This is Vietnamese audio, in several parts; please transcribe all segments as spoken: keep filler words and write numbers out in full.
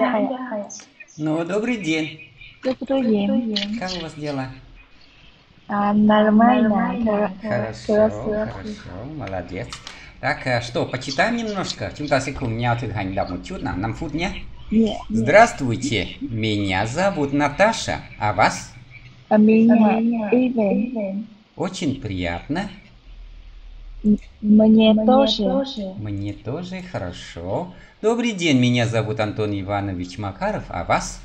Да. Ну, добрый день. Добрый день. Как у вас дела? А, нормально. Хорошо, хорошо, молодец. Так, что, почитаем немножко? Chúng ta sẽ cùng nhau thực hành đọc một chút nào, năm phút nhé. Yeah. Здравствуйте, меня зовут Наташа, а вас? А меня Иван. Очень приятно. Мне тоже. Мне тоже, хорошо. Добрый день, меня зовут Антон Иванович Макаров, а вас?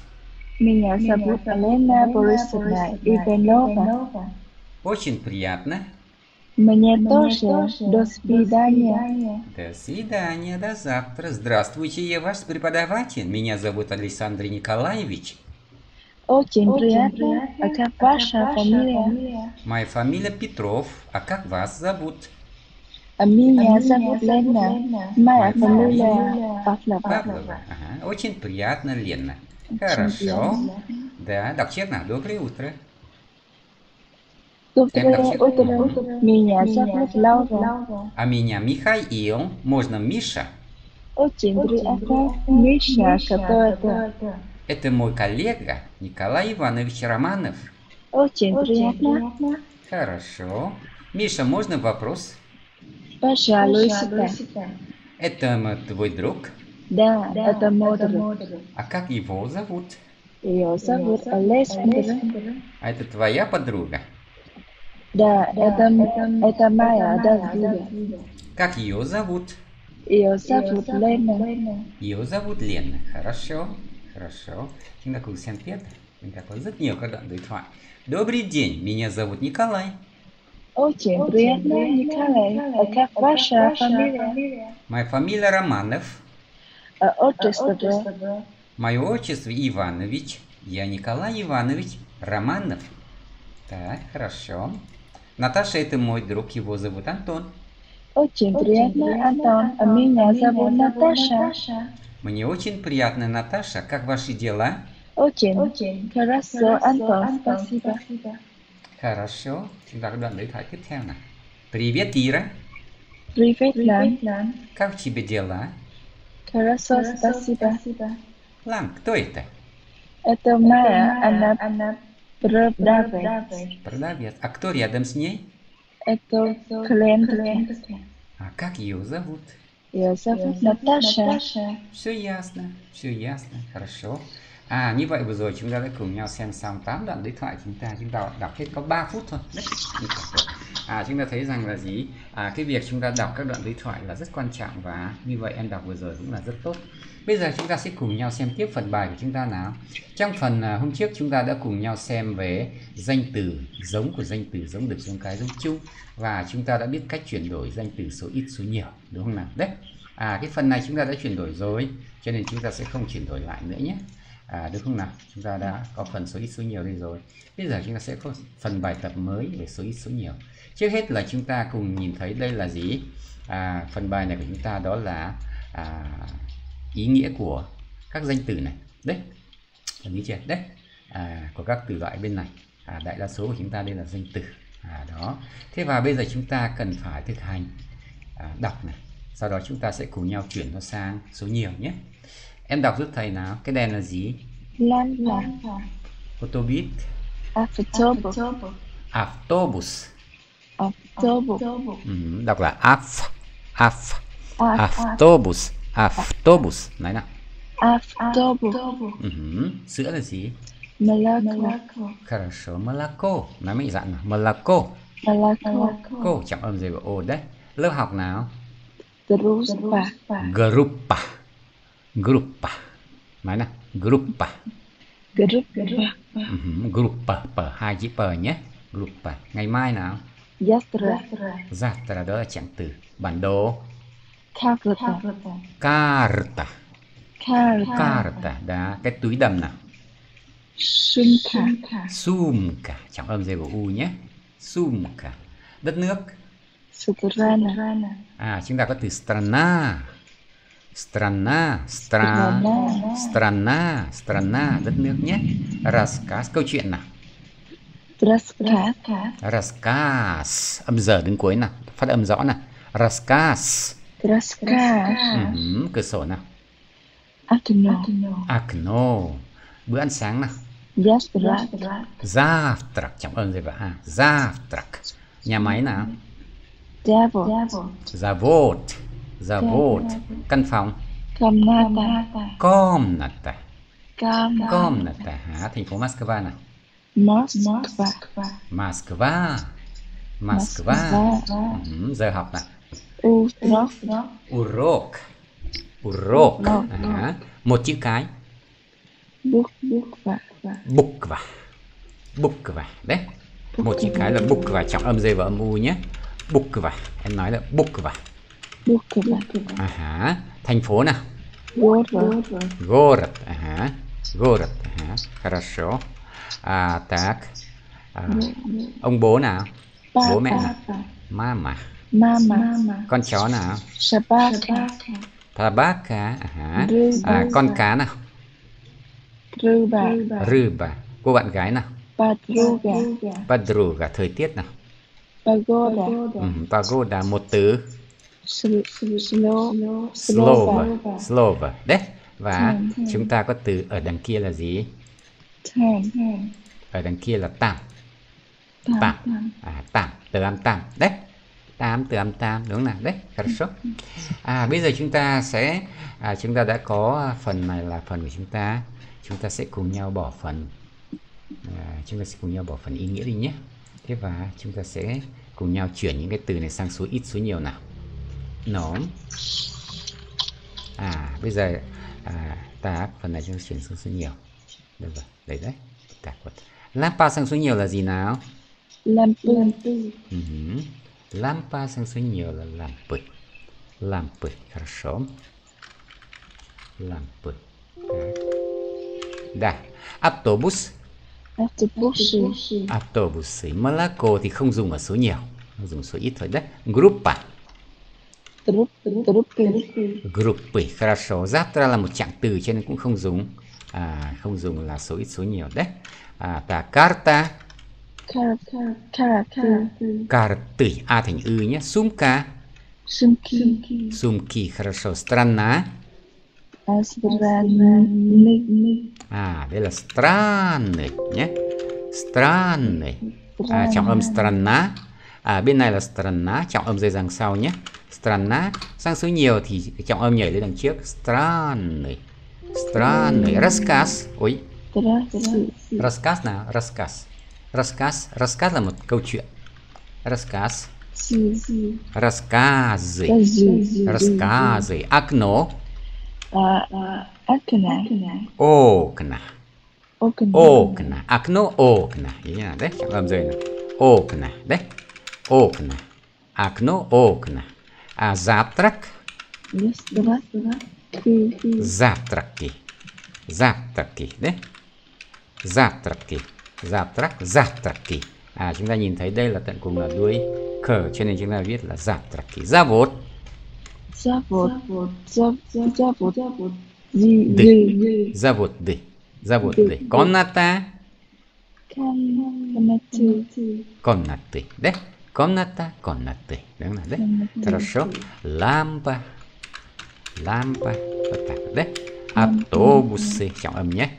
Меня зовут Алена Борисовна Иванова. Очень приятно. Мне тоже. До свидания. До свидания, до завтра. Здравствуйте, я ваш преподаватель. Меня зовут Александр Николаевич. Очень приятно. А как ваша фамилия? Моя фамилия Петров. А как вас зовут? Меня зовут Лена. Моя фамилия Павлова. Очень приятно, Лена. Хорошо. Да, так, честно, доброе утро. Доброе утро. Меня зовут Лаура. А меня Михаил. Можно Миша? Очень приятно. Миша, кто это? Это мой коллега Николай Иванович Романов. Очень приятно. Хорошо. Миша, можно вопрос? Пожалуйста. Это твой друг? Да, да, это мой друг. А как его зовут? Ее зовут Олесь. А это твоя подруга? Да, да, это, это, это моя подруга. Как ее зовут? Ее зовут Лена. Ее зовут Лена. Хорошо, хорошо. Chúng ta cùng xem tiếp. Chúng ta có rất nhiều các đoạn đối thoại. Добрый день, меня зовут Николай. Очень приятно, Николай. А как ваша фамилия? Моя фамилия Романов. А отчество? Мое отчество Иванович. Я Николай Иванович Романов. Так, хорошо. Наташа, это мой друг, его зовут Антон. Очень приятно, Антон. А меня зовут Наташа. Мне очень приятно, Наташа. Как ваши дела? Очень. Очень. Хорошо, Антон. Спасибо. Хорошо. Đoạn đối thoại tiếp theo nào. Привет, Ира. Привет, Лан. Как у тебя дела? Хорошо, спасибо. Лан, кто это? Это Майя, она, она продавец. Продавец. А кто рядом с ней? Это Клен. А как ее зовут? Ее зовут Наташа. Все ясно, все ясно, хорошо. À, như vậy vừa rồi chúng ta đã cùng nhau xem xong tám đoạn đối thoại chúng ta chúng ta đọc hết có ba phút thôi. À, chúng ta thấy rằng là gì? À, cái việc chúng ta đọc các đoạn đối thoại là rất quan trọng và như vậy em đọc vừa rồi cũng là rất tốt. Bây giờ chúng ta sẽ cùng nhau xem tiếp phần bài của chúng ta nào. Trong phần hôm trước chúng ta đã cùng nhau xem về danh từ, giống của danh từ, giống được, giống cái, giống chung và chúng ta đã biết cách chuyển đổi danh từ số ít số nhiều, đúng không nào? Đấy. À, cái phần này chúng ta đã chuyển đổi rồi, cho nên chúng ta sẽ không chuyển đổi lại nữa nhé. À, được không nào? Chúng ta đã có phần số ít số nhiều đây rồi. Bây giờ chúng ta sẽ có phần bài tập mới về số ít số nhiều. Trước hết là chúng ta cùng nhìn thấy đây là gì? À, phần bài này của chúng ta đó là à, ý nghĩa của các danh từ này. Đấy, phần ý trên đấy à, của các từ loại bên này. À, đại đa số của chúng ta đây là danh từ. À, đó. Thế và bây giờ chúng ta cần phải thực hành à, đọc này. Sau đó chúng ta sẽ cùng nhau chuyển nó sang số nhiều nhé. Em đọc giúp thầy nào. Cái đèn là gì? Lan là Autobus. Autobus. Autobus. Autobus. Ừ, đọc là af, af, Autobus. Autobus. Này nào. Autobus. Ừ, sữa là gì? Молоко. Хорошо, молоко. Nói mấy dạng nào. Молоко. Молоко. Cô trọng âm dây vào ô đấy. Lớp học nào? Группа. Группа. Группа. Nói nào. Группа. Группа. Группа. Hai chữ P nhé. Группа. Ngày mai nào? Завтра. Завтра. Đó là trạng từ. Bản đồ. Карта. Карта. Карта. Đó. Cái túi đầm nào? Сумка. Сумка. Trọng âm dây vào U nhé. Сумка. Đất nước. Страна. À, chúng ta có từ страна. Страна, страна, страна, страна, đất nước nhé. Рассказ, câu chuyện nào. Рассказ. Рассказ. Âm giờ đến cuối nào. Phát âm rõ nào. Рассказ. Рассказ. Cửa sổ nào. Окно. Окно. Bữa ăn sáng nào. Завтрак. Завтрак. Cảm ơn rồi bạn. Завтрак. Nhà máy nào? Завод. Завод. Завод. Căn phòng. Комната. Комната. Комната. Hả? Thành phố Moscow nào? Moscow. Moscow. Moscow. Ừ, giờ học nào. Урок. Урок. Урок. Ага. Một chữ cái. Буква. Буква. Буква. Đấy. Một chữ cái là буква, trọng âm dây và âm u nhé. Bukva. Em nói là bukva. Bukva. Aha. Thành phố nào? Город. Город. Ага. Город. Ага. Хорошо. À, так. À, ông bố nào? Bố mẹ nào? Mama. Mama. Con chó nào? Собака. Собака. Ага. À, con cá nào? Рыба. Рыба. Cô bạn gái nào? Подруга. Подруга. Thời tiết nào? Pagoda. Uh-huh. Pagoda. Một từ. Slova. Slova. Đấy. Và ừ. chúng ta có từ ở đằng kia là gì? Tang. Ở đằng kia là tam. Tam. À, tam. Từ âm tam. Đấy. Tam, từ âm tam. Đúng nào? Đấy. Хорошо. À, bây giờ chúng ta sẽ... À, chúng ta đã có phần này là phần của chúng ta. Chúng ta sẽ cùng nhau bỏ phần... À, chúng ta sẽ cùng nhau bỏ phần ý nghĩa đi nhé. Thế và chúng ta sẽ cùng nhau chuyển những cái từ này sang số ít số nhiều nào. Nó. À, bây giờ à, ta phần này chúng ta chuyển sang số nhiều. Được rồi, đấy đấy. Tạc vật. Lampa sang số nhiều là gì nào? Lampu. Uh-huh. Lampa sang số nhiều là лампы. Лампы. Хорошо. Лампы. Да. Автобус. Автобусы. Молоко thì không dùng ở số nhiều, dùng số ít thôi đấy. Группа. Группы. Хорошо. Завтра là một trạng từ cho nên cũng không dùng, à, không dùng là số ít số nhiều đấy. À, ta карта. Карты. A thành ư nhé. Сумка. Сумки. Хорошо. Страна. À, đây là страны nhé. Страны. À, trọng âm страна. À, bên này là страна, trọng âm dây đằng sau nhé. Страна. Sang số nhiều thì trọng âm nhảy lên đằng trước. Страны. Страны. Рассказ. Ôi. Рассказ nào? Рассказ. Рассказ. Рассказ là một câu chuyện. Рассказ. Рассказы. Рассказы. Окно. Окна. Окна. Окна. Окно, окна. Đấy, trọng âm dây nào. Окна. Đấy. Окна. Окно, окна. А завтрак? Завтраки. Завтраки. Đấy. Завтраки. Завтрак. Завтраки. À, chúng ta nhìn thấy đây là tận cùng là đuôi khờ cho nên chúng ta viết là завтраки. Завод. Завод. Завод. Завод. Завод. Комната. Комнаты. Đấy. Комната, комнаты. Đúng rồi đấy. Хорошо. Лампа. Лампа. Вот так вот, да? Автобусы. Trọng âm nhé.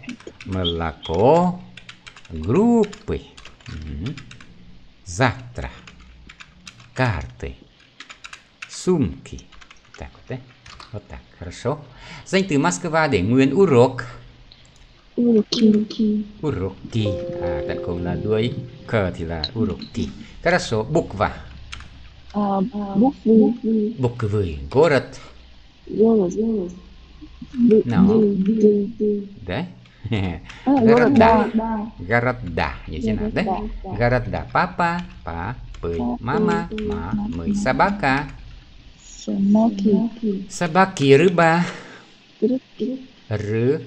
Молоко. Группы. Завтра. Карты. Сумки. Так вот, да? Вот так. Хорошо. Danh từ Moscow để nguyên урок. Уроки. Уроки. À, tận cùng là đuôi cờ thì là уроки. Хорошо. Буква. Буквы. Буквы. Город. Город. Nào. Đấy. Города. Города. Như thế nào đấy? Города. Папа. Папы. Мама. Мамы. Собака. Собаки. Рыба. Ры.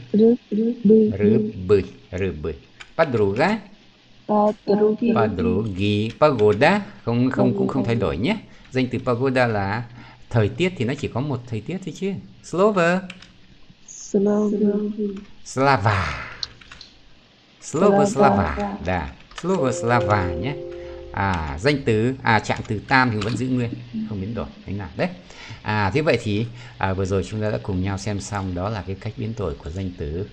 Рыбы. Рыбы. Подруга. Подруги. Подруги. Pagoda. Không, không, cũng không thay đổi nhé. Danh từ pagoda là thời tiết thì nó chỉ có một thời tiết thôi chứ. Slova. Slava. Slova, Slava. Да. Slova, Slava nhé. à, danh từ à, trạng từ tam thì vẫn giữ nguyên, không biến đổi. Đấy là đấy. À, thế vậy thì à, vừa rồi chúng ta đã cùng nhau xem xong đó là cái cách biến đổi của danh từ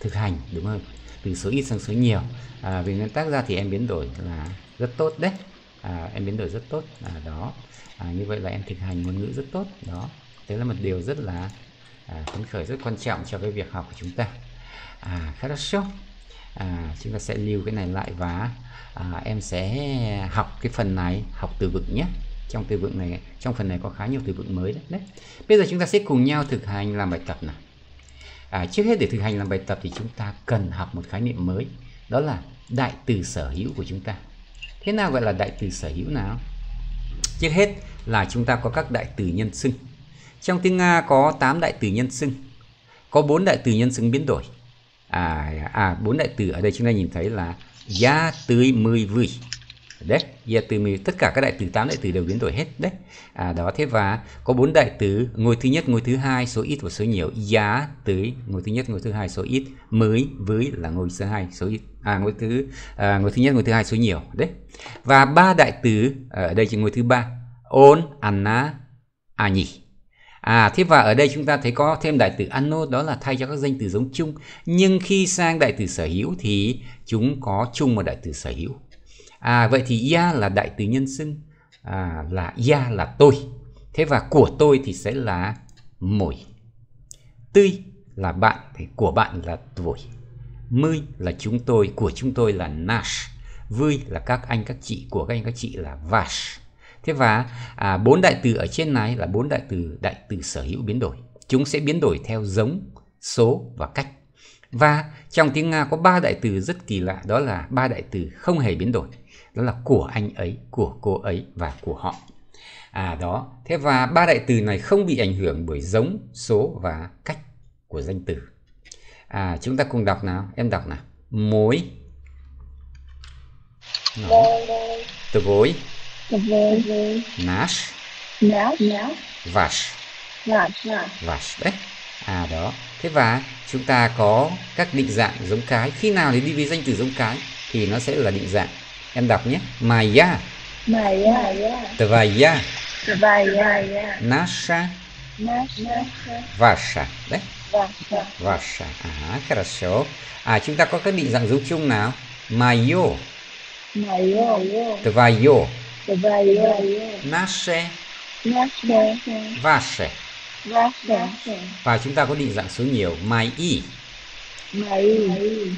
thực hành, đúng không? Từ số ít sang số nhiều. À, về nguyên tắc ra thì em biến đổi là rất tốt đấy. À, em biến đổi rất tốt à, đó. À, như vậy là em thực hành ngôn ngữ rất tốt đó. Đấy là một điều rất là à, phấn khởi, rất quan trọng cho cái việc học của chúng ta. À, хорошо. À, chúng ta sẽ lưu cái này lại và à, em sẽ học cái phần này, học từ vựng nhé. Trong từ vựng này, trong phần này có khá nhiều từ vựng mới đấy. đấy. Bây giờ chúng ta sẽ cùng nhau thực hành làm bài tập nào. À, trước hết để thực hành làm bài tập thì chúng ta cần học một khái niệm mới, đó là đại từ sở hữu của chúng ta. Thế nào gọi là đại từ sở hữu nào? Trước hết là chúng ta có các đại từ nhân xưng. Trong tiếng Nga có tám đại từ nhân xưng, có bốn đại từ nhân xưng biến đổi. À, à, bốn đại từ ở đây chúng ta nhìn thấy là ya, tươi, mươi, vui. Đấy, ya, tươi, mươi, tất cả các đại từ, tám đại từ đều biến đổi hết đấy. À, đó, thế và có bốn đại từ, ngôi thứ nhất, ngôi thứ hai, số ít và số nhiều. Ya, tươi, ngôi thứ nhất, ngôi thứ hai, số ít. Mới, với là ngôi thứ hai, số ít. À, ngôi thứ à, ngôi thứ nhất, ngôi thứ hai, số nhiều đấy. Và ba đại từ ở đây chỉ ngôi thứ ba. On, anna, ani. À, thế và ở đây chúng ta thấy có thêm đại từ ano, đó là thay cho các danh từ giống chung. Nhưng khi sang đại từ sở hữu thì chúng có chung một đại từ sở hữu. À, vậy thì ya là đại từ nhân xưng, à, là ya là tôi. Thế và của tôi thì sẽ là mỗi. Tươi là bạn, thì của bạn là tuổi. Mươi là chúng tôi, của chúng tôi là nash. Vui là các anh các chị, của các anh các chị là vash. Thế và à, bốn đại từ ở trên này là bốn đại từ đại từ sở hữu biến đổi. Chúng sẽ biến đổi theo giống, số và cách. Và trong tiếng Nga có ba đại từ rất kỳ lạ, đó là ba đại từ không hề biến đổi. Đó là của anh ấy, của cô ấy và của họ. À đó, thế và ba đại từ này không bị ảnh hưởng bởi giống, số và cách của danh từ. À, chúng ta cùng đọc nào, em đọc nào. Mối. Твой. Наш. Ваш. Ваш. Đấy. À đó. Thế và chúng ta có các định dạng giống cái. Khi nào thì đi với danh từ giống cái thì nó sẽ là định dạng. Em đọc nhé. Майя. Твоя. Наша. Ваша. Đấy. Ваша. À, хорошо. À, chúng ta có các định dạng giống chung nào. Майо. Твоё. Наше. Ваше. Và chúng ta có định dạng số nhiều. Мои.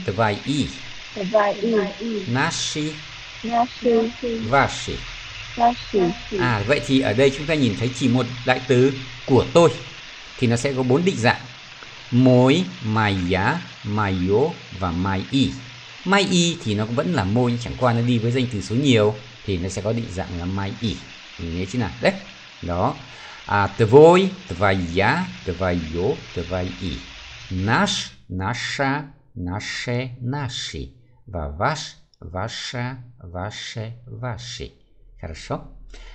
Твои. Наши. Ваши. À, vậy thì ở đây chúng ta nhìn thấy chỉ một đại từ của tôi thì nó sẽ có bốn định dạng. Мой, моя, моё và мои. Mai y thì nó vẫn là môi, chẳng qua nó đi với danh từ số nhiều thì nó sẽ có định dạng là mai y. Mình nhớ chứ nào? Đấy. Đó. À, твой, твоя, твоё, твои. Наш, наша, наше, наши. Và ваш, ваша, ваше, ваши. Хорошо.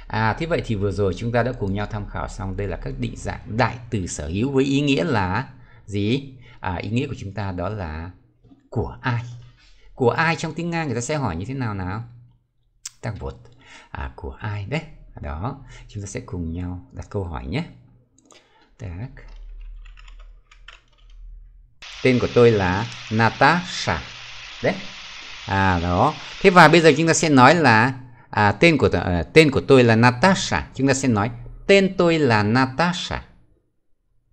À, thế vậy thì vừa rồi chúng ta đã cùng nhau tham khảo xong. Đây là các định dạng đại từ sở hữu với ý nghĩa là gì? À, ý nghĩa của chúng ta đó là của ai? Của ai trong tiếng Nga người ta sẽ hỏi như thế nào nào? Tăng bột. À, của ai đấy. Đó, chúng ta sẽ cùng nhau đặt câu hỏi nhé. Đấy. Tên của tôi là Natasha. Đấy. À, đó. Thế và bây giờ chúng ta sẽ nói là à, tên của à, tên của tôi là Natasha. Chúng ta sẽ nói tên tôi là Natasha.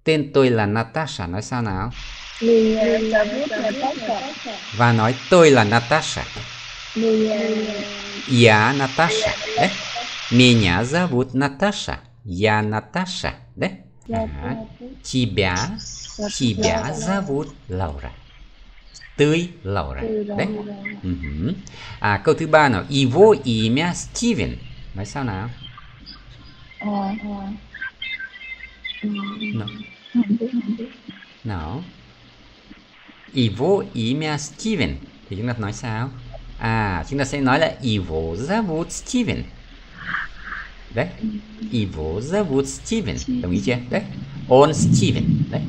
Tên tôi là Natasha. Nói sao nào? Và nói tôi là Natasha. Я Natasha. Đấy. Меня зовут Natasha. Я Natasha. Đấy. À. Тебя, тебя зовут Лаура. Ты Лаура. Đấy. Uh-huh. À, câu thứ ba nào. Его имя Стивен. Nói sao nào? No. Nào. Его имя Стивен. Thì chúng ta nói sao? À, chúng ta sẽ nói là Его зовут Стивен. Đấy. Его зовут Стивен. Đồng ý chưa? Đấy. Он Стивен. Đấy.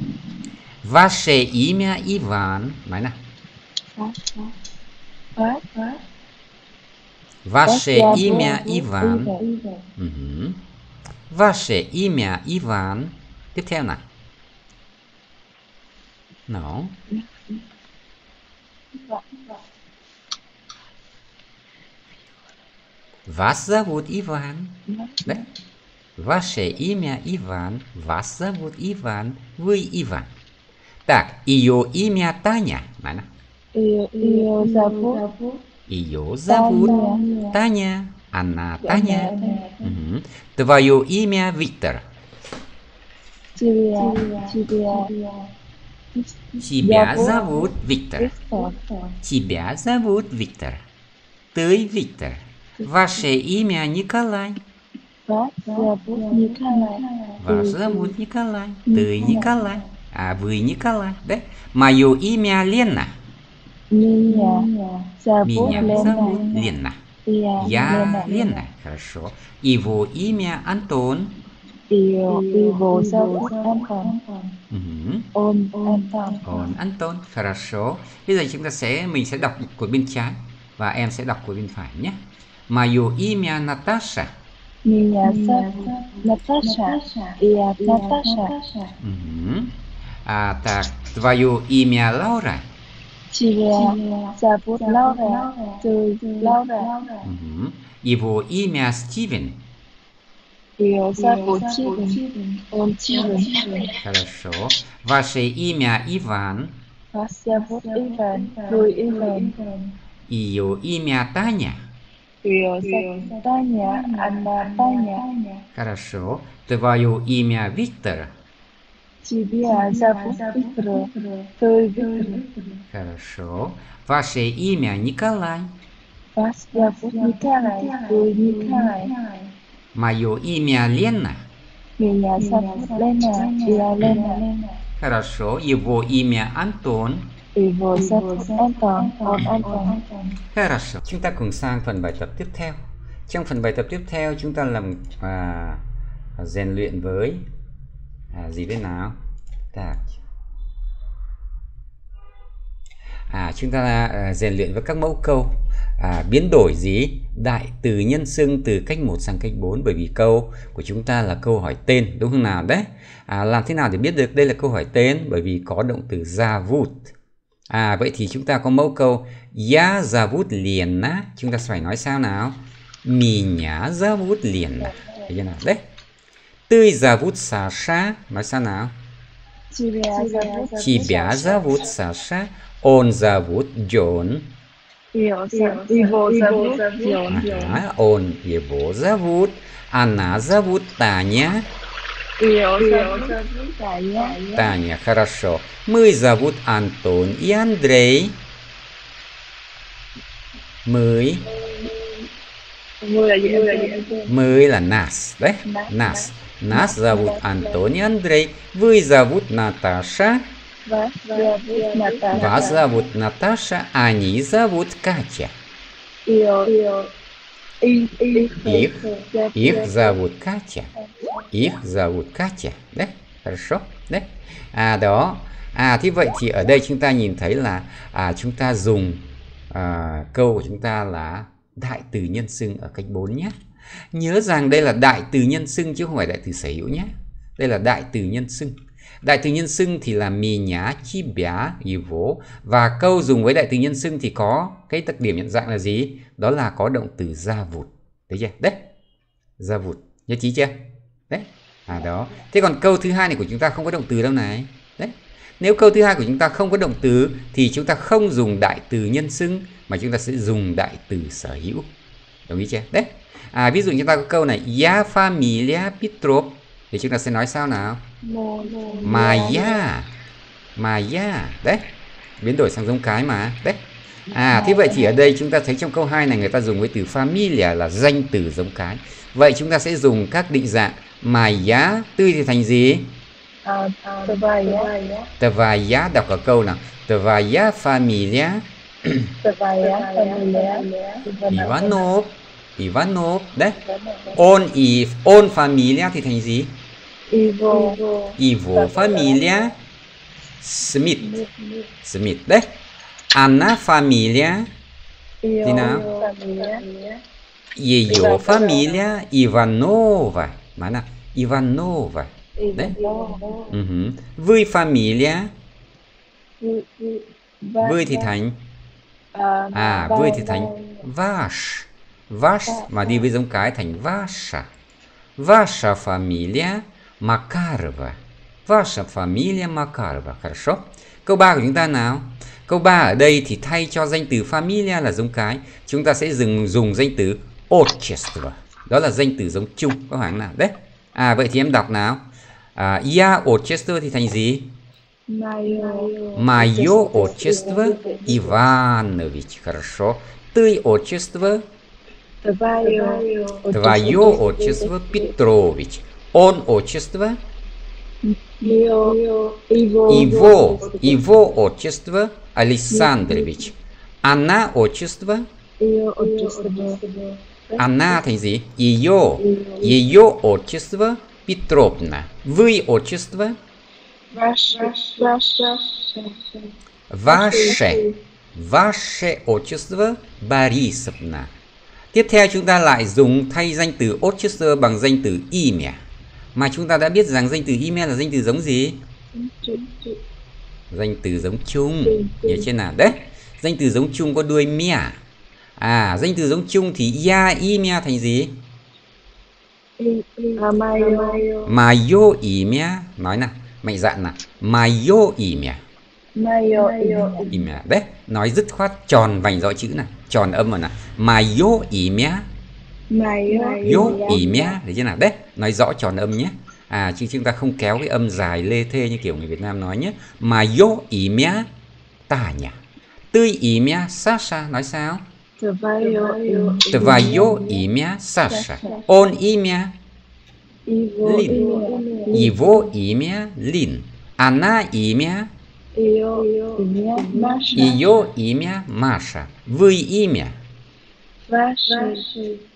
Ваше имя Иван. Nói nào. Ваше имя Иван. Угу. Ваше имя Иван. Tiếp theo nào. No. Вас зовут Иван. Да? Ваше имя Иван. Вас зовут Иван. Вы Иван. Так, ее имя Таня. Наня. Ее, ее зовут. Ее зовут Таня. Она Таня. Угу. Твое имя Виктор. Тебя, тебя. Тебя зовут Виктор. Тебя зовут Виктор. Ты Виктор. Ваше имя Николай. Вас зовут Николай. Вас зовут Николай. Ты Николай. А вы Николай, да? Мое имя Лена. Меня зовут Лена. Я Лена. Хорошо. Его имя Антон. Его зовут Антон. Он Антон. Он Антон. Хорошо. Bây giờ chúng ta sẽ mình sẽ đọc của bên trái và em sẽ đọc của bên phải nhé. Мое имя Наташа. Меня зовут Наташа. Я Наташа. А так, твое имя Лаура. Тебя зовут Лаура. Ты Лаура. Его имя Стивен. Его зовут Стивен. Он Стивен. Хорошо. Ваше имя Иван. Вас зовут Иван. Вы Иван. Ее имя Таня. Ее зовут Таня. Она Таня. Хорошо. Твое имя Виктор. Тебя зовут Виктор. Ты Виктор. Хорошо. Ваше имя Николай. Вас зовут Николай. Вы Николай. Мое имя Лена. Меня зовут Лена. Я Лена. Хорошо. Его имя Антон. Его зовут Антон. Он Антон. Хорошо. Chúng ta cùng sang phần bài tập tiếp theo. Trong phần bài tập tiếp theo chúng ta làm à, rèn luyện với à, gì bên nào? Tạc. À, chúng ta à, rèn luyện với các mẫu câu à, biến đổi gì đại từ nhân xưng từ cách một sang cách bốn, bởi vì câu của chúng ta là câu hỏi tên, đúng không nào đấy? À, làm thế nào để biết được đây là câu hỏi tên? Bởi vì có động từ zavut. À, vậy thì chúng ta có mẫu câu ya zavut liền á, chúng ta phải nói sao nào? Меня zavut liền. Thấy chưa nào? Đấy. Ты zavut Саша, nói sao nào? Тебя zavut Саша. Он зовут Джон. Его зовут Джон. Ага, он его зовут. Она зовут Таня. Ее зовут Таня. Таня, хорошо. Мы зовут Антон и Андрей. Мы. Мы là нас, да? Нас. Нас зовут Антон и Андрей. Вы зовут Наташа. Вас зовут Наташа. Вас зовут Наташа, они зовут Катя. Их, их, их зовут Катя. Их зовут Катя. Đấy, хорошо. Đấy. À, đó. À, thế vậy thì ở đây chúng ta nhìn thấy là à, chúng ta dùng à, câu của chúng ta là đại từ nhân xưng ở cách bốn nhé. Nhớ rằng đây là đại từ nhân xưng chứ không phải đại từ sở hữu nhé. Đây là đại từ nhân xưng. Đại từ nhân xưng thì là mì nhá, chi bá, его. Và câu dùng với đại từ nhân xưng thì có cái đặc điểm nhận dạng là gì? Đó là có động từ ra vụt. Đấy chưa? Đấy. Ra vụt. Nhớ chí chưa? Đấy. À đó. Thế còn câu thứ hai này của chúng ta không có động từ đâu này. Đấy. Nếu câu thứ hai của chúng ta không có động từ thì chúng ta không dùng đại từ nhân xưng mà chúng ta sẽ dùng đại từ sở hữu. Đồng ý chưa? Đấy. À, ví dụ chúng ta có câu này. Я фамилия Петров. Thì chúng ta sẽ nói sao nào? Майя. Майя. Đấy. Biến đổi sang giống cái mà. Đấy. À, thế vậy thì ở đây chúng ta thấy trong câu hai này người ta dùng với từ familia là danh từ giống cái. Vậy chúng ta sẽ dùng các định dạng Майя. Tư thì thành gì? Твоя. Đọc ở câu nào. Твоя familia. Иванов. Иванов. Đấy. Он и он familia thì thành gì? Его. Его фамилия Смит. Смит, đấy. Она фамилия. Ее фамилия. Ее фамилия Иванова. Мана Иванова. Да? Угу. Вы фамилия? Вы thì thành. À, вы thì thành ваш. Ваш mà đi với giống cái thành ваша. Ваша фамилия Макарова. Ваша фамилия Макарова. Хорошо. Câu ba của chúng ta nào? Câu ba ở đây thì thay cho danh từ familia là giống cái, chúng ta sẽ dừng dùng danh từ отчество. Đó là danh từ giống chung các bạn nào đấy. À vậy thì em đọc nào. À, я отчество thì thành gì? Мое отчество Иванович. Хорошо. Ты отчество? Твое отчество Петрович. Он отчество? Его, его отчество Александрович. Она отчество? Она thành gì? Ее. Ее отчество Петровна. Вы отчество? Ваше. Ваше. Ваше отчество Борисовна. Tiếp theo chúng ta lại dùng thay danh từ отчество bằng danh từ имя. Mà chúng ta đã biết rằng danh từ email là danh từ giống gì? Danh từ giống chung. Nhớ trên nào? Đấy. Danh từ giống chung có đuôi mia. À, danh từ giống chung thì ya email thành gì? Mayo email. Nói nào. Mạnh dạn nào. Mayo email. Email. Đấy. Nói dứt khoát tròn vành rõ chữ nào. Tròn âm rồi nào. Mayo email. Yo email. Đấy chứ nào? Đấy. Nói rõ tròn âm nhé. À, chứ chúng ta không kéo cái âm dài lê thê như kiểu người Việt Nam nói nhé. Mà yo имя Таня. Ты имя Саша. Nói sao? Твое имя Саша. Он имя Лин. Его имя Лин. Она имя? Ее имя Маша. Вы имя?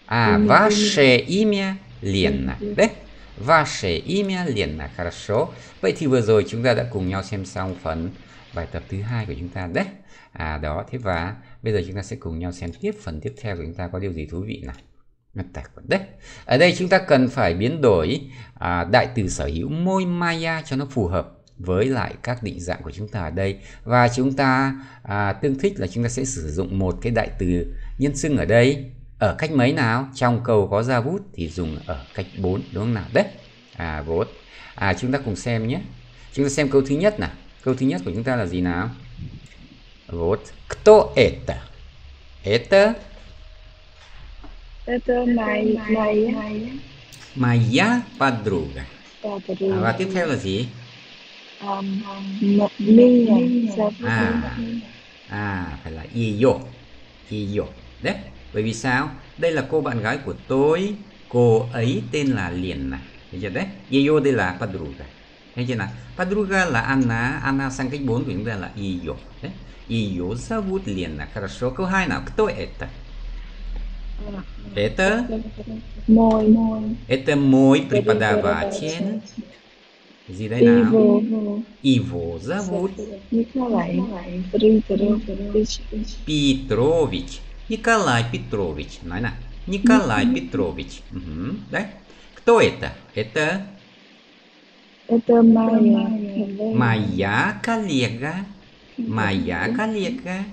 А, ваше имя Лена. Đấy. Ваше имя Лена. Хорошо. Vậy thì vừa rồi chúng ta đã cùng nhau xem xong phần bài tập thứ hai của chúng ta đấy. À đó, thế và bây giờ chúng ta sẽ cùng nhau xem tiếp phần tiếp theo của chúng ta có điều gì thú vị nào. Đấy. Ở đây chúng ta cần phải biến đổi à, đại từ sở hữu môi Maya cho nó phù hợp với lại các định dạng của chúng ta ở đây. Và chúng ta à, tương thích là chúng ta sẽ sử dụng một cái đại từ nhân xưng ở đây. Ở cách mấy nào? Trong câu có ra bút thì dùng ở cách bốn, đúng không nào? Đấy. À, bốn. À, chúng ta cùng xem nhé. Chúng ta xem câu thứ nhất nào. Câu thứ nhất của chúng ta là gì nào? Вот. Кто это? Это? Это моя. Моя подруга. À, và tiếp theo là gì? À, à, phải là ее. Ее. Đấy. Bởi vì sao? Đây là cô bạn gái của tôi. Cô ấy tên là Lena. Thấy chưa đấy? Iyo đây là Padruga. Thấy chưa nào? Padruga là Anna. Anna sang cách bốn của chúng ta là Iyo. Đấy. Iyo zavut Lena. Хорошо. Câu hai nào. Кто это? Это? Мой. Это мой преподаватель. Gì đây nào? Его. Его zavut Николай Петрович. Николай Петрович. Nói nào. Николай Петрович. Uh-huh. Đấy. Кто это? Это? Это моя. Моя коллега. Моя коллега.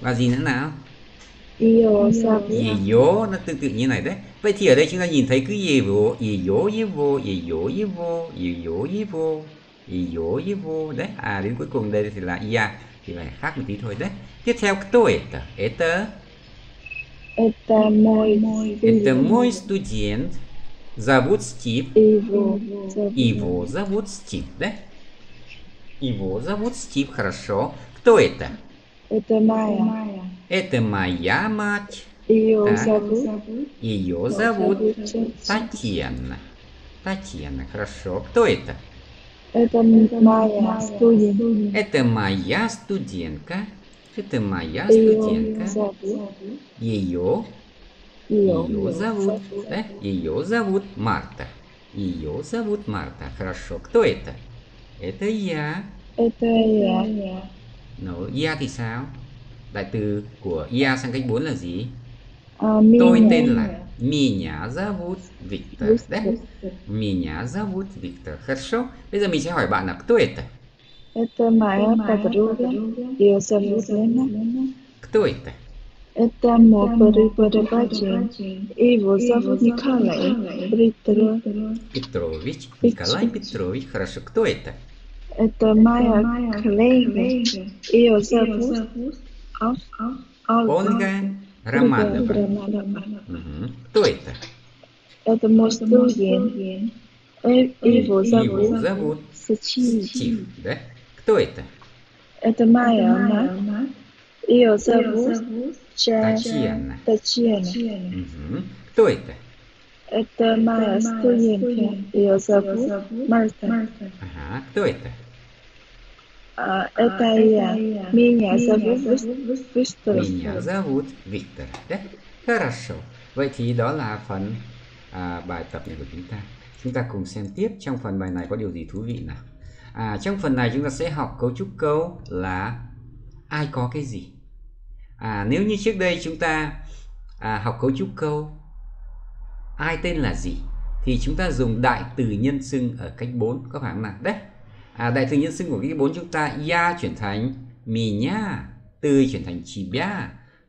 Và gì nữa nào? Ее. Nó tương tự như này đấy. Vậy thì ở đây chúng ta nhìn thấy cứ его, его, его, его, его, его, его, его, его. Đấy. À đến cuối cùng đây thì là ia. Thì phải khác một tí thôi đấy. Tiếp theo, кто это? Это? Это мой, мой, это мой студент. Зовут Стив. Его, его зовут Стив, да? Его зовут Стив, хорошо. Кто это? Это моя. Это моя мать. Ее так. зовут. Ее зовут Татьяна. Татьяна, хорошо. Кто это? Это моя студентка. Это моя студентка. Это моя студентка. Ее, ее зовут, да? Ее зовут Марта. Ее зовут Марта. Хорошо. Кто это? Это я. Это я. Ну, я thì sao? Đại từ của я sang cách bốn là gì? Tôi tên là Меня зовут Виктор, да? Меня зовут Виктор. Хорошо. Bây giờ mình sẽ hỏi bạn là кто это? Это моя подруга. Ее зовут Лена. Кто это? Это мой преподаватель. Его зовут Николай Петрович. Николай Петрович. Хорошо. Кто это? Это моя коллега. Ее зовут Ольга Романовна. Кто это? Это мой студент. Его зовут Сечин. Да? Кто это? Это моя мама. Ее зовут Татьяна. Кто это? Это моя студентка. Ее зовут Марта. Ага. Кто это? Это я. Меня зовут Виктор. Меня зовут Виктор. Да? Хорошо. Vậy thì đó là phần à, bài tập này của chúng ta. Chúng ta cùng xem tiếp trong phần bài này có điều gì thú vị nào. À, trong phần này chúng ta sẽ học cấu trúc câu là ai có cái gì. À, nếu như trước đây chúng ta à, học cấu trúc câu ai tên là gì thì chúng ta dùng đại từ nhân xưng ở cách bốn, có phải không nào? Đấy. À, đại từ nhân xưng của cái bốn chúng ta ya chuyển thành minya, từ chuyển thành chibia,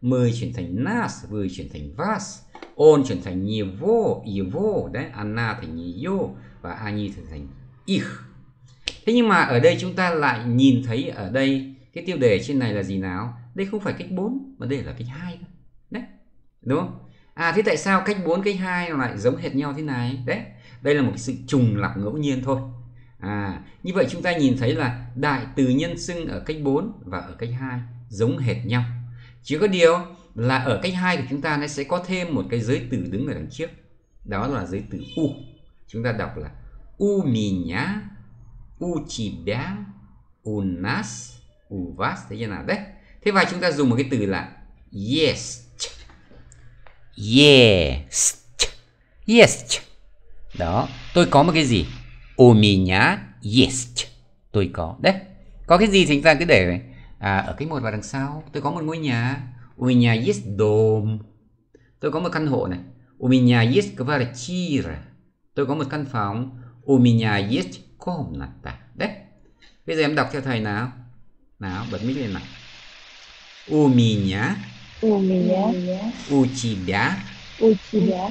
mười chuyển thành nas, vừa chuyển thành vas, on chuyển thành yevo, yevo, đấy, anna thành yeyo và ani chuyển thành ich. Thế nhưng mà ở đây chúng ta lại nhìn thấy ở đây cái tiêu đề trên này là gì nào? Đây không phải cách bốn mà đây là cách hai thôi. Đấy. Đúng không? À, thế tại sao cách bốn cách hai lại giống hệt nhau thế này? Đấy. Đây là một cái sự trùng lặp ngẫu nhiên thôi. À, như vậy chúng ta nhìn thấy là đại từ nhân xưng ở cách bốn và ở cách hai giống hệt nhau. Chỉ có điều là ở cách hai của chúng ta nó sẽ có thêm một cái giới từ đứng ở đằng trước. Đó là giới từ u. Chúng ta đọc là u minya, u chibia, u nas, u vas. Thế như nào đấy? Thế và chúng ta dùng một cái từ là yes. Yes. Yes. Đó, tôi có một cái gì? У меня есть. Tôi có. Đấy. Có cái gì thì chúng ta cứ để à, ở cái một và đằng sau. Tôi có một ngôi nhà. У меня есть дом. Tôi có một căn hộ này. У меня есть квартира. Tôi có một căn phòng. У меня есть комната. Đấy. Bây giờ em đọc theo thầy nào. Nào, bật mic lên nào. У меня. У меня. У тебя. У тебя.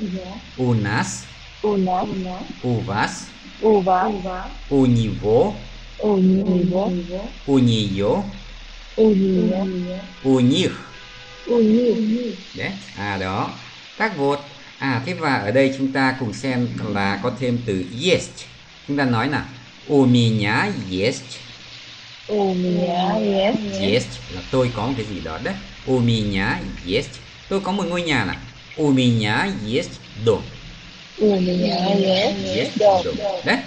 У нас. У нас. У вас. У вас, у него, у него, у нее, у нее, у них, у них. Đấy, à đó, các vột. À, thế và ở đây chúng ta cùng xem là có thêm từ yes. Chúng ta nói là у меня есть. У меня есть. Есть là tôi có một cái gì đó đấy. У меня есть. Tôi có một ngôi nhà nào. У меня есть дом. У меня есть дом. Đấy.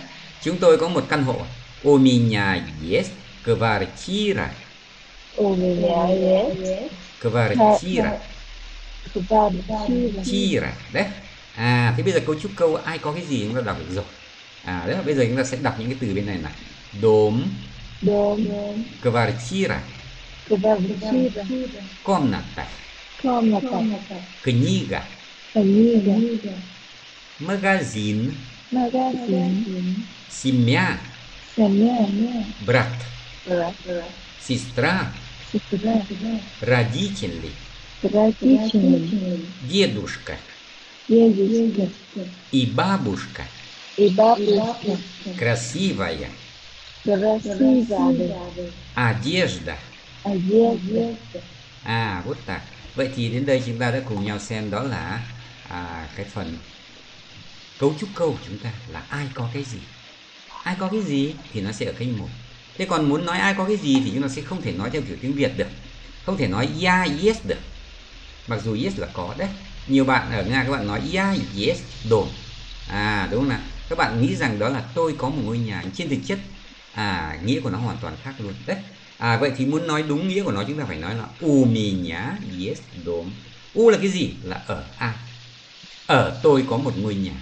Chúng tôi có một căn hộ. У меня есть квартира. У меня есть квартира. Квартира. Đấy. À, thế bây giờ cấu trúc câu ai có cái gì chúng ta đọc được rồi. À, đấy. Bây giờ chúng ta sẽ đọc những cái từ bên này này. Дом. Дом. Квартира. Квартира. Комната. Комната. Книга. Книга. Магазин. Магазин. Семья. Семья. Брат. Брат. Сестра. Сестра. Родители. Родители. Дедушка. Дедушка. И бабушка. И бабушка. Красивая. Красивая. Одежда. Одежда. А, вот так. Vậy thì đến đây chúng ta đã cùng nhau xem đó là à, cái phần cấu trúc câu của chúng ta là ai có cái gì. Ai có cái gì thì nó sẽ ở cách một. Thế còn muốn nói ai có cái gì thì chúng ta sẽ không thể nói theo kiểu tiếng Việt được. Không thể nói ya yes được. Mặc dù yes là có đấy. Nhiều bạn ở Nga các bạn nói ya yes đồ. À đúng không nào? Các bạn nghĩ rằng đó là tôi có một ngôi nhà. Trên thực chất à, nghĩa của nó hoàn toàn khác luôn đấy. À, vậy thì muốn nói đúng nghĩa của nó chúng ta phải nói là u minya yes đồ. U là cái gì? Là ở ai. Ở tôi có một ngôi nhà.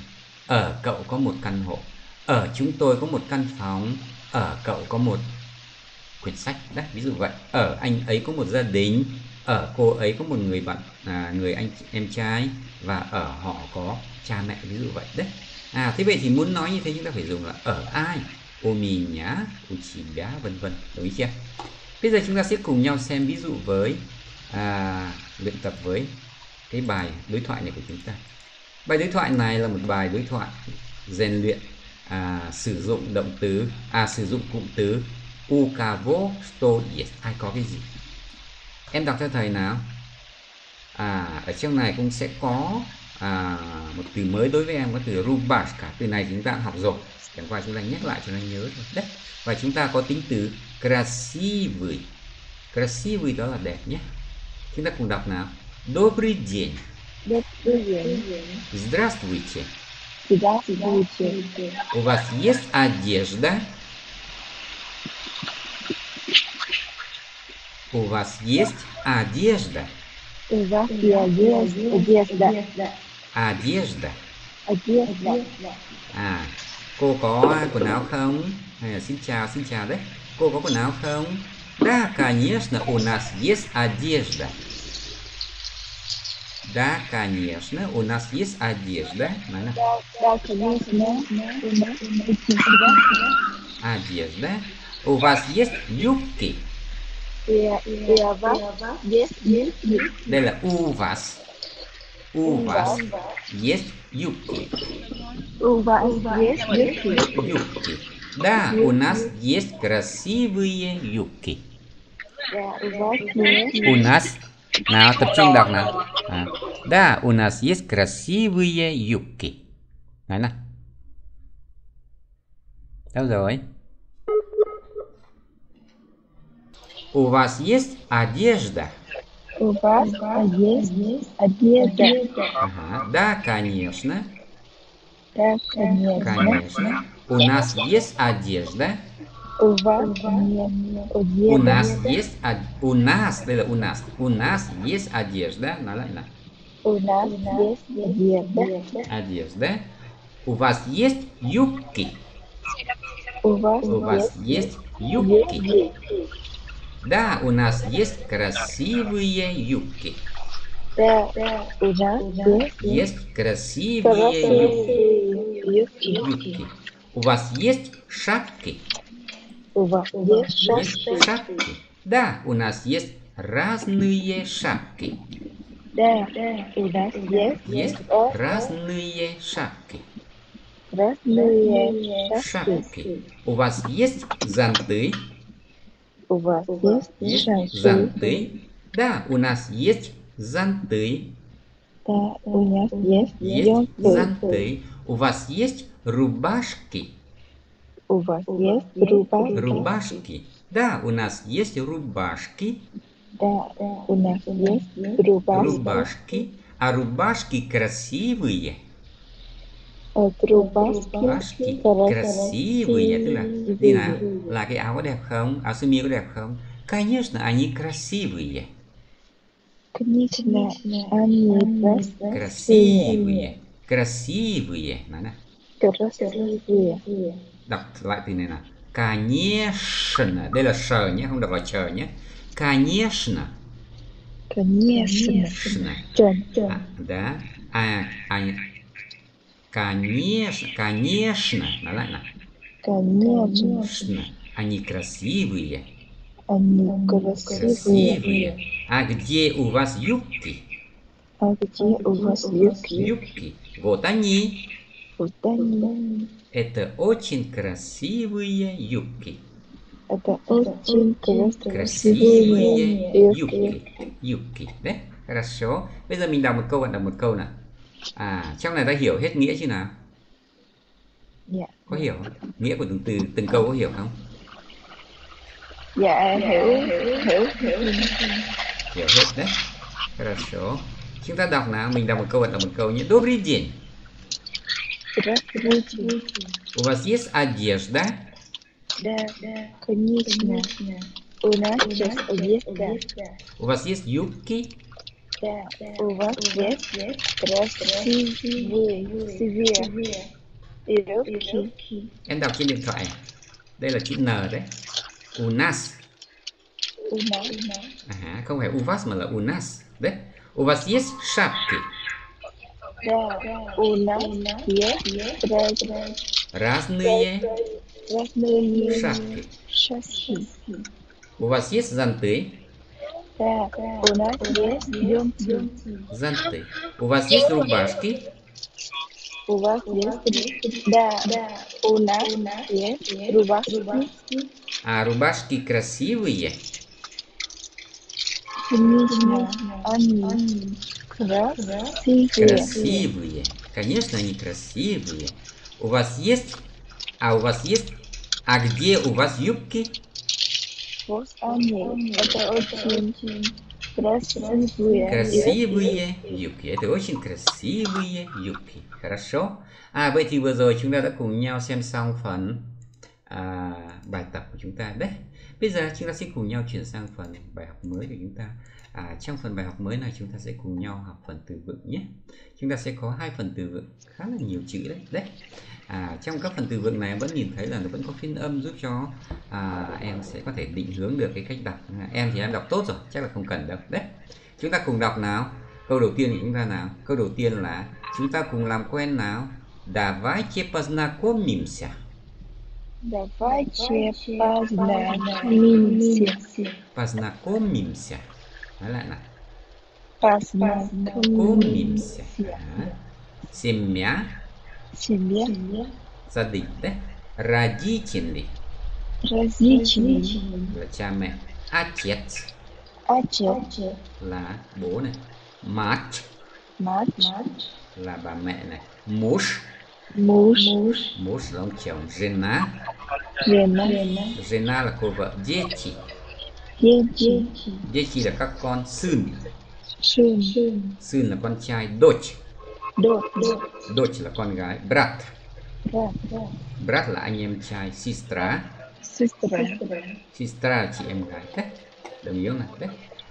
Ở cậu có một căn hộ. Ở chúng tôi có một căn phòng. Ở cậu có một quyển sách. Đấy, ví dụ vậy. Ở anh ấy có một gia đình. Ở cô ấy có một người bạn, à, người anh em trai, và ở họ có cha mẹ, ví dụ vậy đấy. À, thế vậy thì muốn nói như thế chúng ta phải dùng là ở ai, ô mình nhá, ô chỉ bá, vân vân, đúng chưa? Bây giờ chúng ta sẽ cùng nhau xem ví dụ với à, luyện tập với cái bài đối thoại này của chúng ta. Bài đối thoại này là một bài đối thoại rèn luyện à, sử dụng động từ, à sử dụng cụm từ u cavo sto yes, ai có cái gì. Em đọc cho thầy nào. À, ở trong này cũng sẽ có à, một từ mới đối với em, có từ rubashka. Từ này chúng ta học rồi, chẳng qua chúng ta nhắc lại cho nó nhớ thôi. Đấy. Và chúng ta có tính từ красивый. Красивый đó là đẹp nhé. Chúng ta cùng đọc nào. Добрый день. Добрый день. Здравствуйте. Здравствуйте. У вас есть одежда? У вас есть одежда? У вас есть одежда. Одежда. Одежда. À, cô có quần áo không? Hay là xin chào, xin chào đấy. Cô có quần áo không? Да, конечно, у нас есть одежда. Да, конечно, у нас есть одежда. Одежда. У вас есть юбки? Đây là u вас. U вас есть юбки. У вас есть юбки. Да, у нас есть красивые юбки. У нас. Nào, tập trung đọc nào. À. Да, у нас есть красивые юбки. Nói nào. Đâu rồi? У вас есть одежда? У вас есть одежда? Ага. Да, конечно. Да, конечно. Конечно. У нас есть одежда. У вас у нас есть у нас, это у нас. У нас есть одежда, нормально. У нас есть одежда. Одежда. У вас есть юбки? У вас у вас есть юбки? Да, у нас есть красивые юбки. Да, у нас есть красивые юбки. У вас есть шапки? У вас есть шапки? Да, у нас есть разные шапки. Да, у нас есть разные шапки. Разные шапки. У вас есть зонты? У вас есть зонты? Да, у нас есть зонты. Да, у нас есть зонты. У вас есть рубашки? У вас есть рубашки? Рубашки. Да, у нас есть рубашки. Да, у нас есть рубашки. Рубашки. А рубашки красивые? Рубашки красивые. Дина, là cái áo có đẹp không? Áo sơ mi có đẹp không? Конечно, они красивые. Конечно, они красивые. Красивые. Красивые. Đọc lại từ này nào. Конечно. Đây là sờ nhé, không đọc là chờ nhé. Конечно. Конечно. À, да. À, à, конечно. Конечно. Nói lại nào. Конечно. Они красивые. Они красивые. А где у вас юбки? А где у вас юбки? Юбки. Вот они. Вот они. Это очень красивые юбки. Это очень красивые юбки. Юбки. Đấy, хорошо. Bây giờ mình đọc một câu, bạn đọc một câu nào. À, trong này đã hiểu hết nghĩa chứ nào? Dạ. Có hiểu không? Nghĩa của từng từ, từng câu có hiểu không? Dạ, hiểu, hiểu, hiểu, hiểu. Hiểu hết đấy. Хорошо. Chúng ta đọc nào, mình đọc một câu, bạn đọc một câu nhé. Добрый день. Здравствуйте. У вас есть одежда? Да, да, конечно. У нас есть одежда. У вас есть юбки? Да, у вас есть красивые юбки. Em đọc trên điện thoại. Đây là chữ N đấy. У нас. À, không phải u вас mà là у нас. Đấy. У вас есть шапки? Да, у нас есть разные шапки. У вас есть зонты? Да, у нас есть зонты. У вас есть рубашки? У вас есть, да, да, у нас есть рубашки. А рубашки красивые? Они красивые. Красивые. Конечно, они красивые. У вас есть, а у вас есть, а где у вас юбки? Вот они. Это очень красивые. Красивые юбки. Это очень красивые юбки. Хорошо. À, vậy thì vừa rồi chúng ta đã cùng nhau xem xong phần à, bài tập của chúng ta đấy. Bây giờ chúng ta sẽ cùng nhau chuyển sang phần bài học mới của chúng ta. À, trong phần bài học mới này chúng ta sẽ cùng nhau học phần từ vựng nhé. Chúng ta sẽ có hai phần từ vựng khá là nhiều chữ đấy. đấy. À, trong các phần từ vựng này vẫn nhìn thấy là nó vẫn có phiên âm giúp cho à, em sẽ có thể định hướng được cái cách đọc. À, em thì em đọc tốt rồi, chắc là không cần đâu. Đấy. Chúng ta cùng đọc nào. Câu đầu tiên của chúng ta nào. Câu đầu tiên là chúng ta cùng làm quen nào. Давайте познакомимся. Давайте познакомимся. Познакомимся. Nói lại nào. Познакомимся. Семья. Семья. Gia đình đấy. Родители. Родители. Là cha mẹ. Отец. Отец. Là bố này. Мать. Мать. Là bà mẹ này. Муж. Муж. Муж là ông chồng. Жена. Жена là cô vợ. Дети. Дети. Дети là các con. Сын. Сын là con trai. Дочь. Дочь là con gái. Брат. Брат là anh em trai. Сестра. Сестра là chị em gái. Thế. Đồng ý không nào? Thế.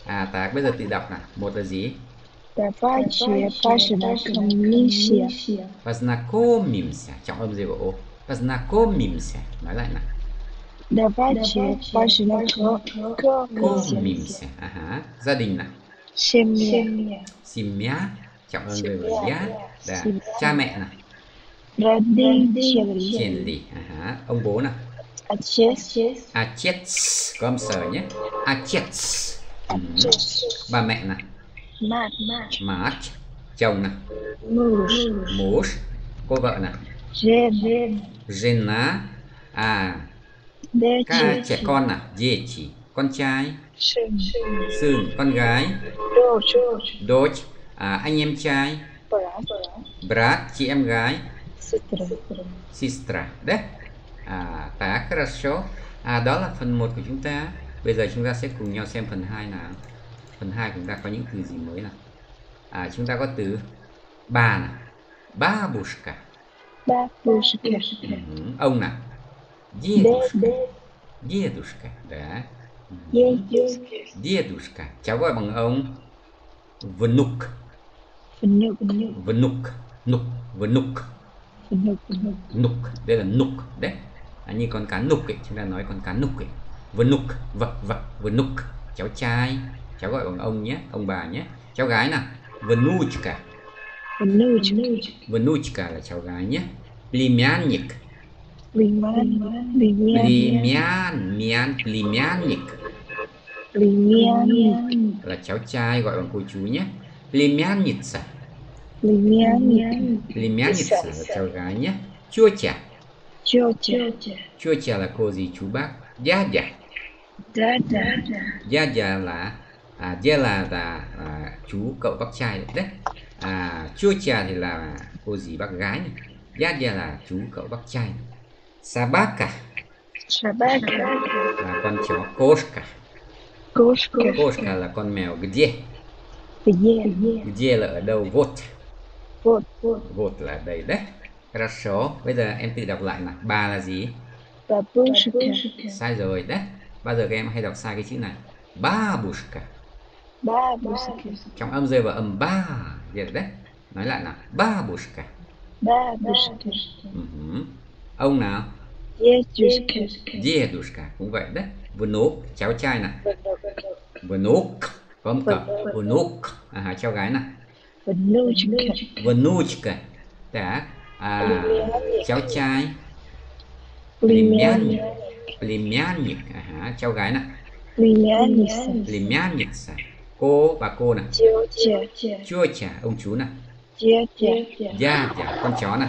À, ta bây giờ tự đọc nào. Một là gì? Давайте познакомимся. Познакомимся. Trọng âm gì của ô? Познакомимся. Nói lại nào. Давайте познакомимся. Ага. Gia đình nào. Семья. Семья. Trọng âm gì của я? Đã. Cha mẹ nào. Родители. Ага. Ông bố nào. Отец. Отец. Có âm sở nhé. Отец. Bà mẹ nào. Mát, mát, chồng nào, mối, cô vợ nào, жена, à, các trẻ con nào, дети, con trai, сын, con gái, дочь, à, anh em trai, брат, chị em gái, сестра, đấy, à, tá, хорошо, à, đó là phần một của chúng ta, bây giờ chúng ta sẽ cùng nhau xem phần hai nào. Phần hai chúng ta có những từ gì mới nào? À, chúng ta có từ bà nào, бабушка, бабушка, ông nào, дедушка, дедушка, да, дедушка, cháu gọi bằng ông, внук, внук, внук, внук, внук, внук, đây là внук đấy, à, như con cá nục ấy, chúng ta nói con cá nục ấy, внук, vật vật, внук, cháu trai. Cháu gọi bằng ông nhé, ông bà nhé. Cháu gái nào. Внучка. Внучка là cháu gái nhé. Племянник. Племянник. Племянник là cháu trai gọi bằng cô chú nhé. Племянница. Племянница là cháu gái nhé. Тётя. Тётя là cô gì chú bác. Дядя. Дядя là à, dê là, là à, chú cậu bác trai đấy. À, chua chè thì là cô dì bác gái này. Dê dê là chú cậu bác trai. Собака. Собака là con chó. Кошка. Кошка là con mèo. Где? Где là ở đâu? Вот. Вот là đây đấy. Хорошо. Bây giờ em tự đọc lại nào. Bà là gì? Sai rồi đấy. Bao giờ các em hay đọc sai cái chữ này. Бабушка. Бабушка. Trong âm rơi vào âm ba. Vậy đấy. Nói lại nào. Бабушка. Бабушка. Ông nào. Дедушка. Дедушка. Cũng vậy đấy. Vunuk, cháu trai nè. Vunuk, vâng cả. Vunuk, à, cháu gái nè. Vnuchka. Так. А, cháu trai. Племянник. Племянник. Ага, cháu gái nè. Племянница. Племянница. Cô, bà cô nè. Chua chả, ông chú nè. Дядя, con chó nè.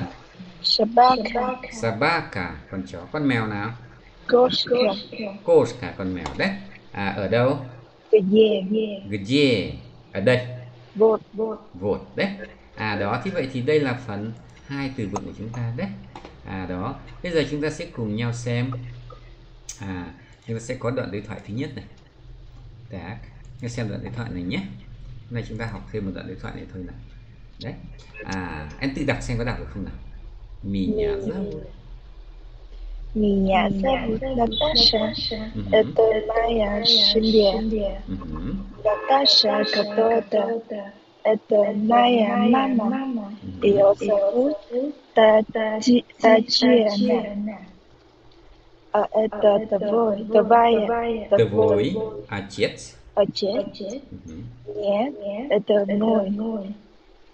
Собака. Собака, con chó. Con mèo nào? Кошка. Кошка, con mèo đấy. À, ở đâu? Где? Где? Ở đây. Vột, vột. Vột, đấy. À, đó. Thì vậy thì đây là phần hai từ vựng của chúng ta đấy. À, đó. Bây giờ chúng ta sẽ cùng nhau xem. À, chúng ta sẽ có đoạn đối thoại thứ nhất này. Đã. Chúng ta xem đoạn đối thoại này nhé. Hôm nay chúng ta học thêm một đoạn đối thoại này thôi nào. Đấy. À, em tự đọc xem có đọc được không nào. Меня зовут. Меня зовут Наташа. Это моя семья. Наташа Катота. Это моя мама. Ее зовут Татьяна. А это твой, твой, твой отец. Отец. Нет, это мой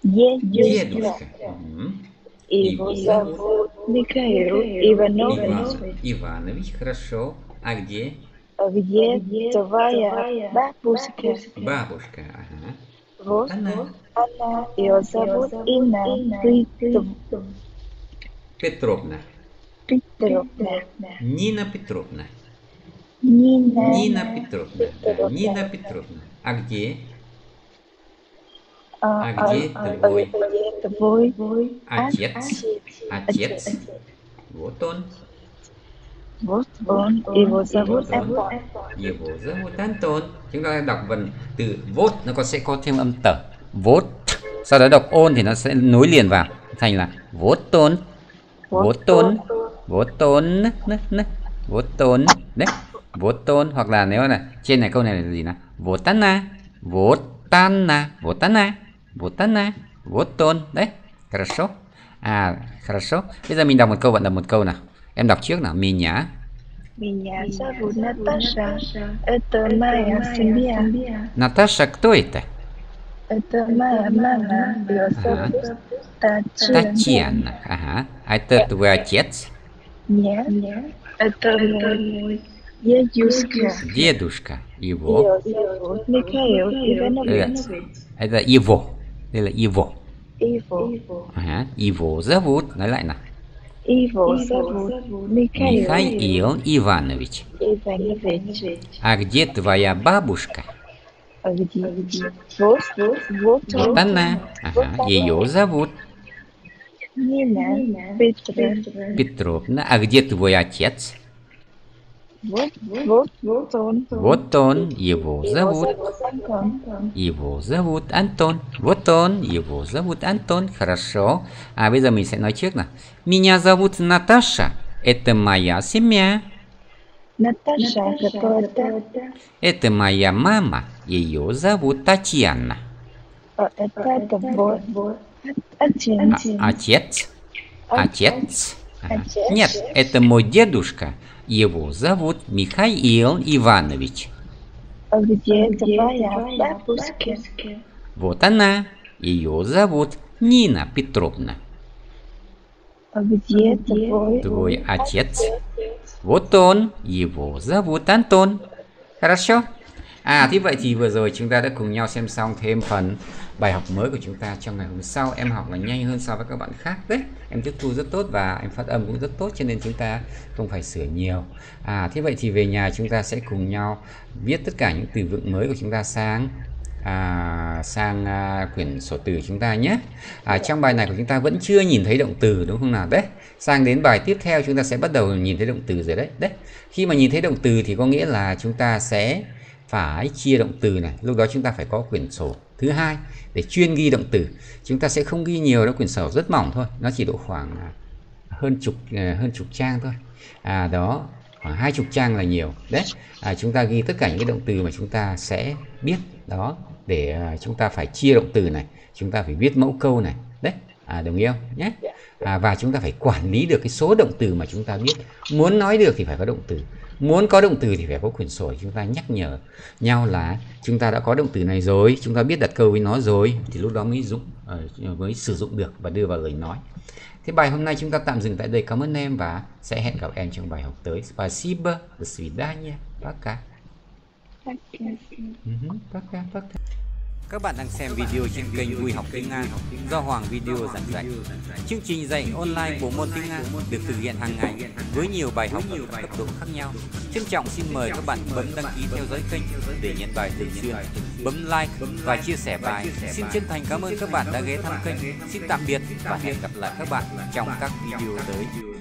дедушка. Его зовут Михаил Иванович. Иванович, хорошо. А где? Где твоя бабушка? Бабушка, ага. Вот она. Она. Ее зовут Нина Петровна. Петровна. Нина Петровна. Нина. Нина Петровна. Нина Петровна. А где? А, а где твой? Твой, твой отец? Отец. Отец. Отец. Вот он. Вот он. Его зовут Антон. Его зовут Антон. Chúng ta đọc vần từ vốt nó còn sẽ có thêm âm tở vốt. Sau đó đọc ôn thì nó sẽ nối liền vào thành là vốt tôn, vốt tôn, vốt tôn, vốt tôn, đấy, vốt tôn. Hoặc là nếu là trên này câu này là gì nè? Vốt tan na, vốt tan na, vốt tan na. Вот она, вот он, đấy, хорошо, à, хорошо. Bây giờ mình đọc một câu, bạn đọc một câu nào. Em đọc trước nào. Меня. Меня зовут Наташа. Это моя семья. Наташа, кто это? Это моя мама. Ее зовут Татьяна. Ага. А это твой отец? Нет, это мой дедушка. Дедушка. Его. Михаил Иванович. Это его. Đây là Ivo. Ivo. À, Ivo zovut. Nói lại nào. Ivo zovut Mikhail Ivanovich. Ivanovich. А где твоя бабушка? Вот, вот, вот. Вот она. Ага. Ее зовут Нина Петровна. Петровна. А где твой отец? Вот, вот, вот он. Вот он, его зовут. Его зовут Антон. Вот он, его зовут Антон. Хорошо. А bây giờ mình sẽ nói trước nào. Меня зовут Наташа. Это моя семья. Наташа, это моя мама. Ее зовут Татьяна. Отец. Отец. Нет, это мой дедушка. Его зовут Михаил Иванович. А где твоя бабушка? Вот она. Ее зовут Нина Петровна. А где твой, твой отец? Вот он. Его зовут Антон. Хорошо. À, thế vậy thì vừa rồi chúng ta đã cùng nhau xem xong thêm phần bài học mới của chúng ta trong ngày hôm sau. Em học là nhanh hơn so với các bạn khác đấy. Em tiếp thu rất tốt và em phát âm cũng rất tốt cho nên chúng ta không phải sửa nhiều. À, thế vậy thì về nhà chúng ta sẽ cùng nhau viết tất cả những từ vựng mới của chúng ta sang à, sang à, quyển sổ từ chúng ta nhé. À, trong bài này của chúng ta vẫn chưa nhìn thấy động từ đúng không nào đấy. Sang đến bài tiếp theo chúng ta sẽ bắt đầu nhìn thấy động từ rồi đấy. Đấy. Khi mà nhìn thấy động từ thì có nghĩa là chúng ta sẽ phải chia động từ này. Lúc đó chúng ta phải có quyển sổ thứ hai để chuyên ghi động từ. Chúng ta sẽ không ghi nhiều đâu, quyển sổ rất mỏng thôi, nó chỉ độ khoảng hơn chục hơn chục trang thôi. À đó, khoảng hai chục trang là nhiều đấy. À, chúng ta ghi tất cả những cái động từ mà chúng ta sẽ biết đó để chúng ta phải chia động từ này, chúng ta phải viết mẫu câu này đấy. À, đồng ý không nhé. À, và chúng ta phải quản lý được cái số động từ mà chúng ta biết. Muốn nói được thì phải có động từ, Muốn có động từ thì phải có quyển sổ, chúng ta nhắc nhở nhau là chúng ta đã có động từ này rồi, chúng ta biết đặt câu với nó rồi, thì lúc đó mới dùng, mới sử dụng được và đưa vào lời nói. Thế bài hôm nay chúng ta tạm dừng tại đây. Cảm ơn em và sẽ hẹn gặp em trong bài học tới. Спасибо, до свидания, пока. Các bạn đang xem video trên kênh Vui Học Tiếng Nga do Hoàng Video giảng dạy. Chương trình dạy online của môn tiếng Nga được thực hiện hàng ngày với nhiều bài học ở các cấp độ khác nhau. Trân trọng xin mời các bạn bấm đăng ký theo dõi kênh để nhận bài thường xuyên, bấm like và chia sẻ bài. Xin chân thành cảm ơn các bạn đã ghé thăm kênh. Xin tạm biệt và hẹn gặp lại các bạn trong các video tới.